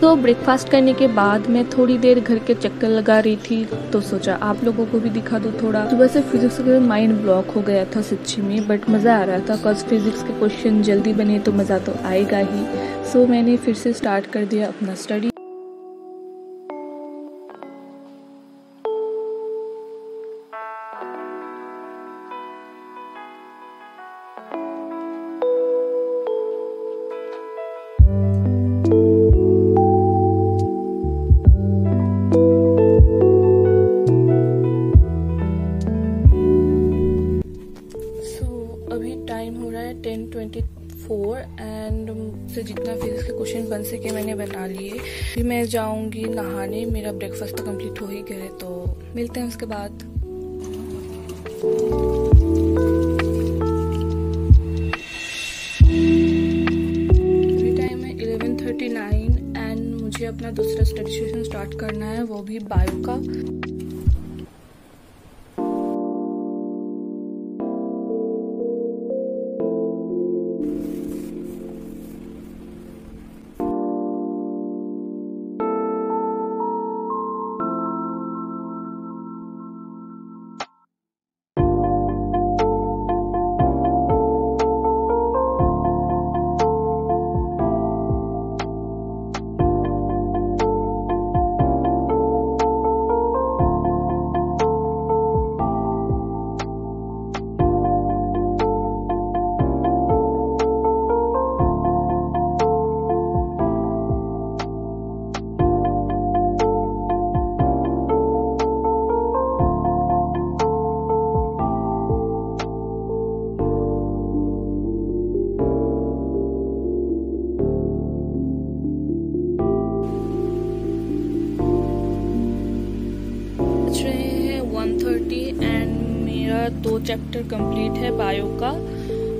तो ब्रेकफास्ट करने के बाद मैं थोड़ी देर घर के चक्कर लगा रही थी, तो सोचा आप लोगों को भी दिखा दो थोड़ा। सुबह से फिजिक्स के माइंड ब्लॉक हो गया था सच्ची में, बट मज़ा आ रहा था बिकॉज फिजिक्स के क्वेश्चन जल्दी बने तो मज़ा तो आएगा ही। सो मैंने फिर से स्टार्ट कर दिया अपना स्टडी। एंड से जितना फिजिक्स के क्वेश्चन बन सके मैंने बना लिए। फिर मैं जाऊंगी नहाने, मेरा ब्रेकफास्ट तो कंप्लीट हो ही गया है, तो मिलते हैं उसके बाद। अभी टाइम है 11:39 एंड मुझे अपना दूसरा स्टडी सेशन स्टार्ट करना है, वो भी बायो का। दो चैप्टर कंप्लीट है बायो का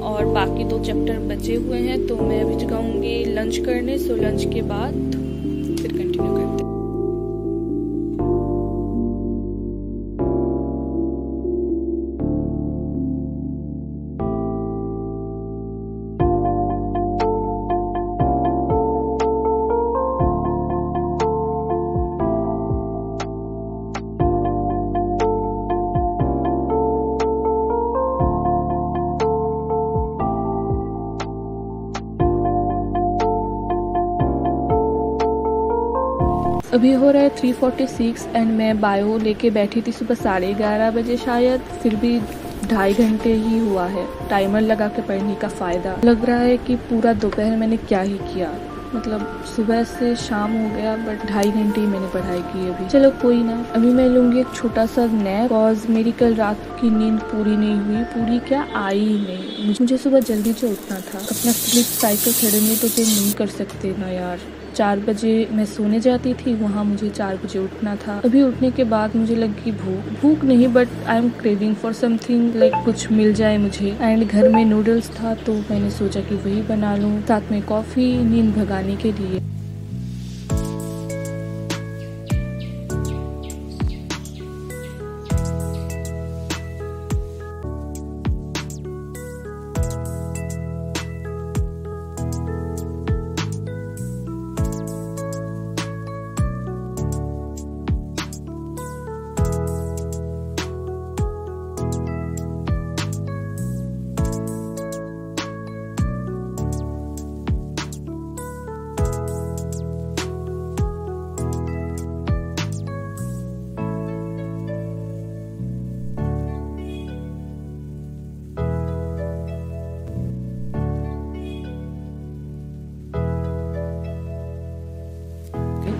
और बाकी दो चैप्टर बचे हुए हैं, तो मैं अभी जाऊंगी लंच करने। सो लंच के बाद फिर कंटिन्यू करते हैं। अभी हो रहा है 3:46 एंड मैं बायो लेके बैठी थी सुबह 11:30 बजे शायद, फिर भी 2.5 घंटे ही हुआ है। टाइमर लगा के पढ़ने का फ़ायदा लग रहा है कि पूरा दोपहर मैंने क्या ही किया, मतलब सुबह से शाम हो गया बट 2.5 घंटे ही मैंने पढ़ाई की अभी। चलो कोई ना, अभी मैं लूँगी एक छोटा सा नैप बिकॉज मेरी कल रात की नींद पूरी नहीं हुई, पूरी क्या आई ही नहीं। मुझे सुबह जल्दी से उठना था, अपना स्लीप साइकिल छेड़ेंगे तो फिर नहीं कर सकते ना यार। 4 बजे मैं सोने जाती थी, वहाँ मुझे 4 बजे उठना था। अभी उठने के बाद मुझे लगी भूख नहीं but I am craving for something, like कुछ मिल जाए मुझे। एंड घर में नूडल्स था तो मैंने सोचा कि वही बना लूँ, साथ में कॉफ़ी नींद भगाने के लिए।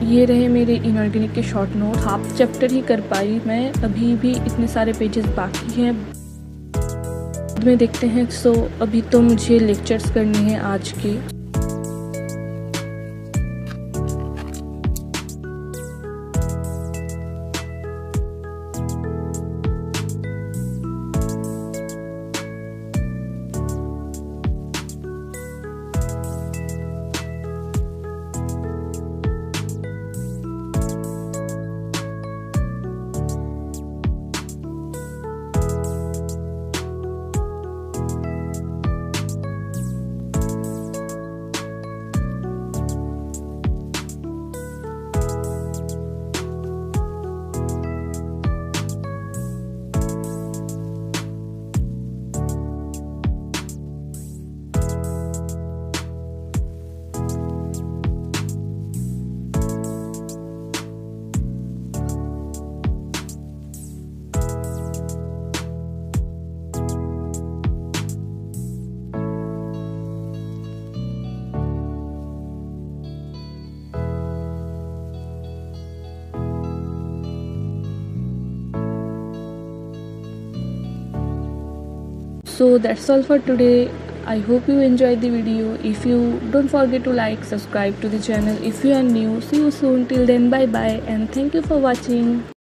ये रहे मेरे इनऑर्गेनिक के शॉर्ट नोट। हाफ चैप्टर ही कर पाई मैं, अभी भी इतने सारे पेजेस बाकी हैं में देखते हैं। सो अभी तो मुझे लेक्चर्स करने हैं आज के। So that's all for today. I hope you enjoyed the video. If you don't forget to like, subscribe to the channel if you are new. See you soon. Till then, bye bye and thank you for watching.